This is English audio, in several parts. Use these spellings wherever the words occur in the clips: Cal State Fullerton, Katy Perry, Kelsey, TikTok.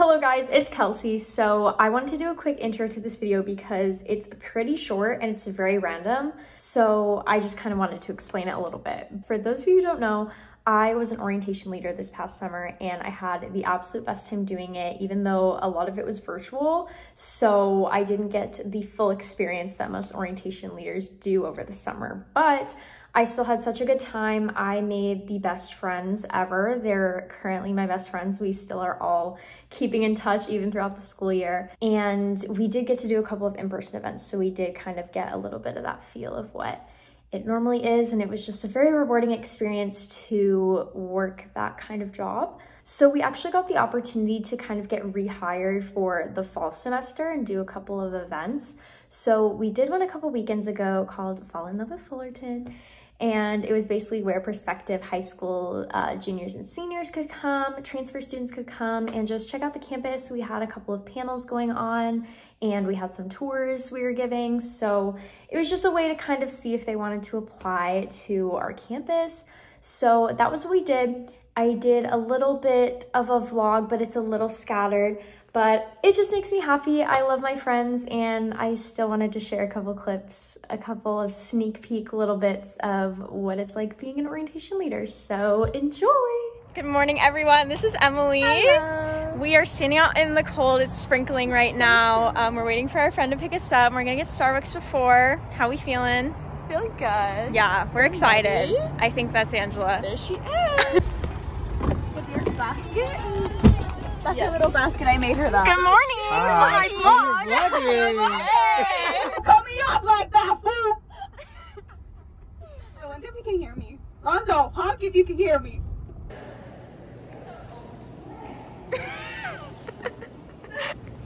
Hello guys, it's Kelsey. So I wanted to do a quick intro to this video because it's pretty short and it's very random. So I just kind of wanted to explain it a little bit. For those of you who don't know, I was an orientation leader this past summer and I had the absolute best time doing it, even though a lot of it was virtual. So I didn't get the full experience that most orientation leaders do over the summer, but I still had such a good time. I made the best friends ever. They're currently my best friends. We still are all keeping in touch even throughout the school year. And we did get to do a couple of in-person events. So we did kind of get a little bit of that feel of what it normally is. And it was just a very rewarding experience to work that kind of job. So we actually got the opportunity to kind of get rehired for the fall semester and do a couple of events. So we did one a couple weekends ago called Fall in Love with Fullerton. And it was basically where prospective high school juniors and seniors could come, transfer students could come and just check out the campus. We had a couple of panels going on and we had some tours we were giving. So it was just a way to kind of see if they wanted to apply to our campus. So that was what we did. I did a little bit of a vlog, but it's a little scattered, but it just makes me happy. I love my friends and I still wanted to share a couple clips, a couple of sneak peek little bits of what it's like being an orientation leader. So enjoy. Good morning, everyone. This is Emily. Hello. We are standing out in the cold. It's sprinkling right now. We're waiting for our friend to pick us up. We're gonna get Starbucks before. How we feeling? Feeling good. Yeah, we're excited. Ready? I think that's Angela. There she is. Basket? That's yes. A little basket I made her though. Good morning! Hi. Oh, my vlog! Hey. Cut me off like that, fool! I wonder if you can hear me. Lonzo, honk if you can hear me.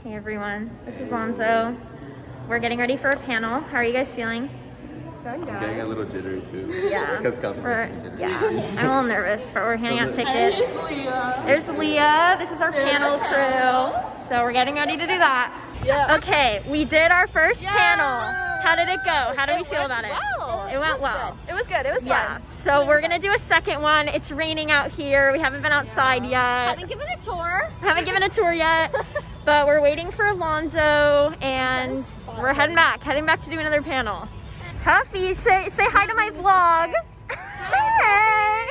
Hey everyone, this is Lonzo. We're getting ready for a panel. How are you guys feeling? I'm getting a little jittery too. Yeah. Because Kelsey's jittery. Yeah. I'm a little nervous, but we're handing out tickets. There's Leah. This is our panel crew. So we're getting ready to do that. Yeah. Okay, we did our first panel. How did it go? How do we feel about it? Well. It went well. It was good. It was fun. So we're gonna do a second one. It's raining out here. We haven't been outside yet. Haven't given a tour. Haven't given a tour yet. But we're waiting for Alonzo, and we're heading back to do another panel. Huffy, say hi to my vlog. Hey!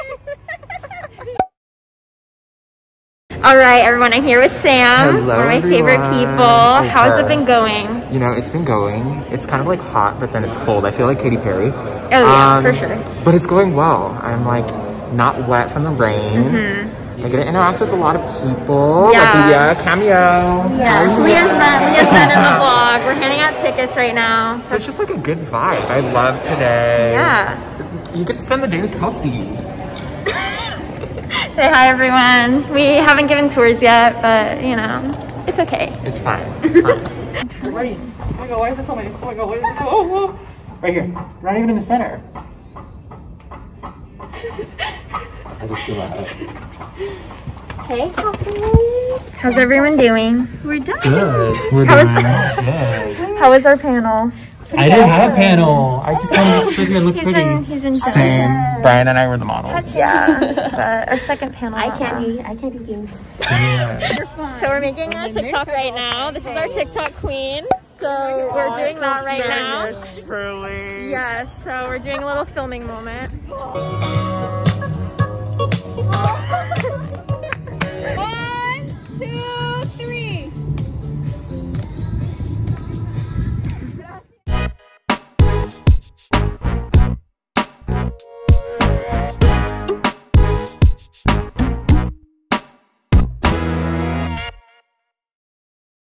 All right, everyone, I'm here with Sam. Hello, one of my favorite people. How's it been going? You know, it's been going. It's kind of like hot, but then it's cold. I feel like Katy Perry. Oh, yeah, for sure. But it's going well. I'm like not wet from the rain. I get to interact with a lot of people. Yeah. Like Leah, cameo. Yes, Leah's been in the vlog. We're handing out tickets right now. So it's just like a good vibe. I love today. Yeah. You get to spend the day with Kelsey. Say hi, everyone. We haven't given tours yet, but you know, it's okay. It's fine. It's fine. Right. Oh my god, why is there so many? Oh my god, why is there so? Oh, oh. Right here. Not even in the center. I just feel that. Hey, Kelsey. How's everyone doing? We're done. Good. We're done. How was our panel? I didn't have a panel. I just kind of stood here and looked pretty. He's been same. Brian and I were the models. Yeah. Our second panel. I can't do games. Yeah. So we're making a TikTok right now. This is our TikTok queen. So we're doing that right now. Yes. So we're doing a little filming moment.